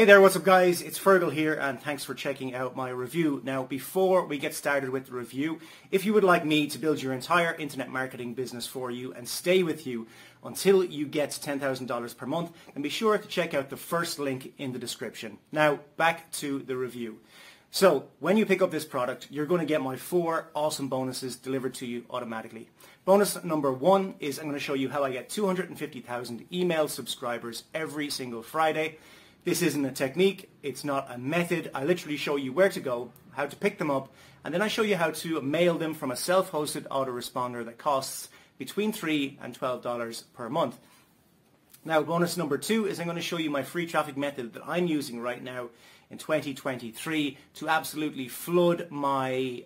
Hey there, what's up guys, it's Fergal here and thanks for checking out my review. Now before we get started with the review, if you would like me to build your entire internet marketing business for you and stay with you until you get $10,000 per month, then be sure to check out the first link in the description. Now back to the review. So when you pick up this product, you're going to get my 4 awesome bonuses delivered to you automatically. Bonus number 1 is I'm going to show you how I get 250,000 email subscribers every single Friday. This isn't a technique, it's not a method. I literally show you where to go, how to pick them up, and then I show you how to mail them from a self-hosted autoresponder that costs between $3 and $12 per month. Now bonus number 2 is I'm going to show you my free traffic method that I'm using right now in 2023 to absolutely flood my,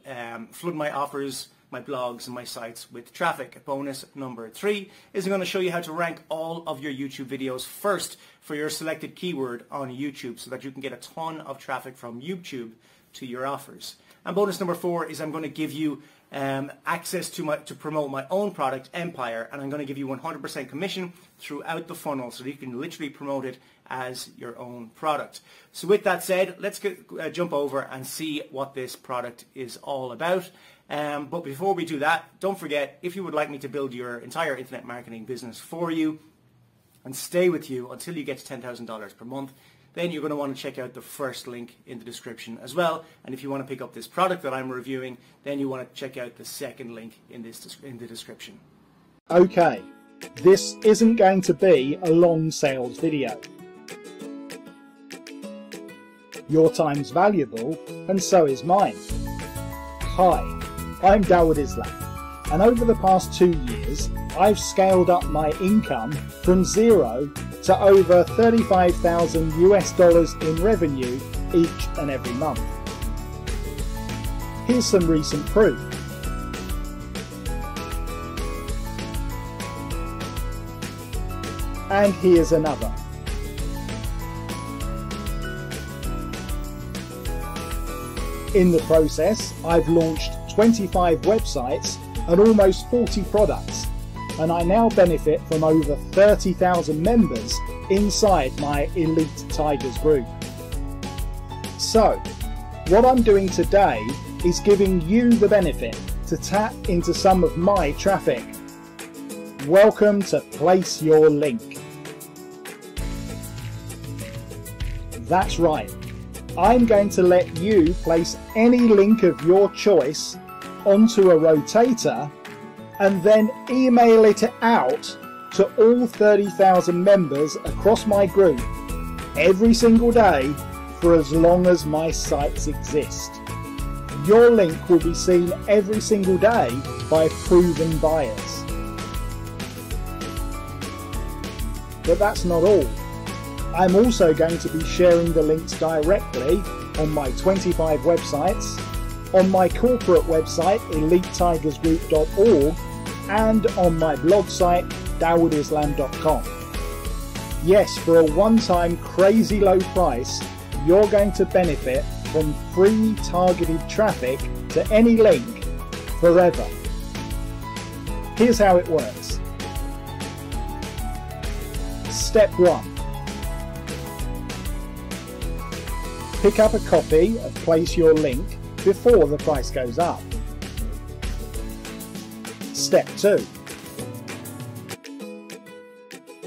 offers, my blogs and my sites with traffic. Bonus number 3 is I'm going to show you how to rank all of your YouTube videos first for your selected keyword on YouTube so that you can get a ton of traffic from YouTube to your offers. And bonus number 4 is I'm going to give you access to promote my own product, Empire, and I'm going to give you 100% commission throughout the funnel so that you can literally promote it as your own product. So with that said, let's jump over and see what this product is all about. But before we do that, don't forget, if you would like me to build your entire internet marketing business for you and stay with you until you get to $10,000 per month, then you're going to want to check out the first link in the description as well. And if you want to pick up this product that I'm reviewing, then you want to check out the second link in the description. Okay, this isn't going to be a long sales video. Your time's valuable and so is mine. Hi, I'm Dawood Islam, and over the past 2 years I've scaled up my income from zero to over $35,000 in revenue each and every month. Here's some recent proof. And here's another. In the process, I've launched 25 websites and almost 40 products. And I now benefit from over 30,000 members inside my Elite Tigers group. So, what I'm doing today is giving you the benefit to tap into some of my traffic. Welcome to Place Your Link. That's right, I'm going to let you place any link of your choice onto a rotator and then email it out to all 30,000 members across my group every single day for as long as my sites exist. Your link will be seen every single day by proven buyers. But that's not all. I'm also going to be sharing the links directly on my 25 websites, on my corporate website, EliteTigersGroup.org, and on my blog site, DawoodIslam.com. Yes, for a one-time crazy low price, you're going to benefit from free targeted traffic to any link forever. Here's how it works. Step 1. Pick up a copy of Place Your Link before the price goes up. Step 2.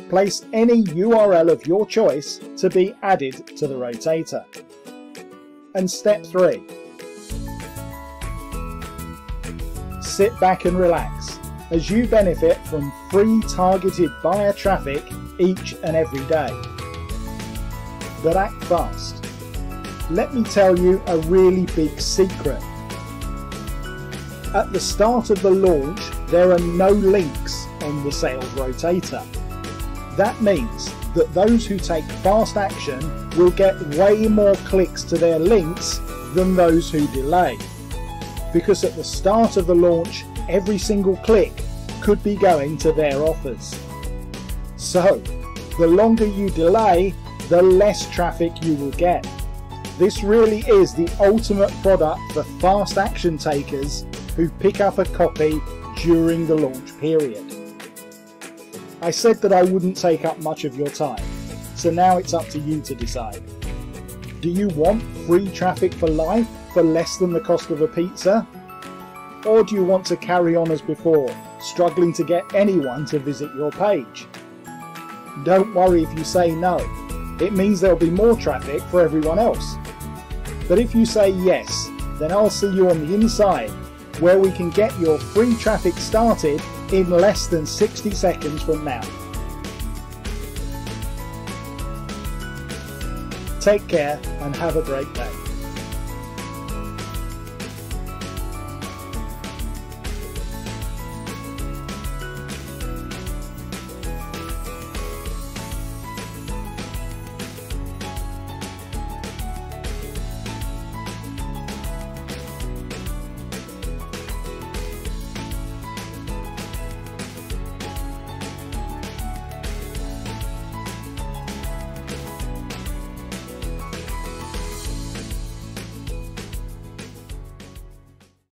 Place any URL of your choice to be added to the rotator. And Step 3. Sit back and relax as you benefit from free targeted buyer traffic each and every day. But act fast. Let me tell you a really big secret. At the start of the launch, there are no links on the sales rotator. That means that those who take fast action will get way more clicks to their links than those who delay. Because at the start of the launch, every single click could be going to their offers. So, the longer you delay, the less traffic you will get. This really is the ultimate product for fast action takers who pick up a copy during the launch period. I said that I wouldn't take up much of your time, so now it's up to you to decide. Do you want free traffic for life for less than the cost of a pizza? Or do you want to carry on as before, struggling to get anyone to visit your page? Don't worry if you say no. It means there'll be more traffic for everyone else. But if you say yes, then I'll see you on the inside, where we can get your free traffic started in less than 60 seconds from now. Take care and have a great day.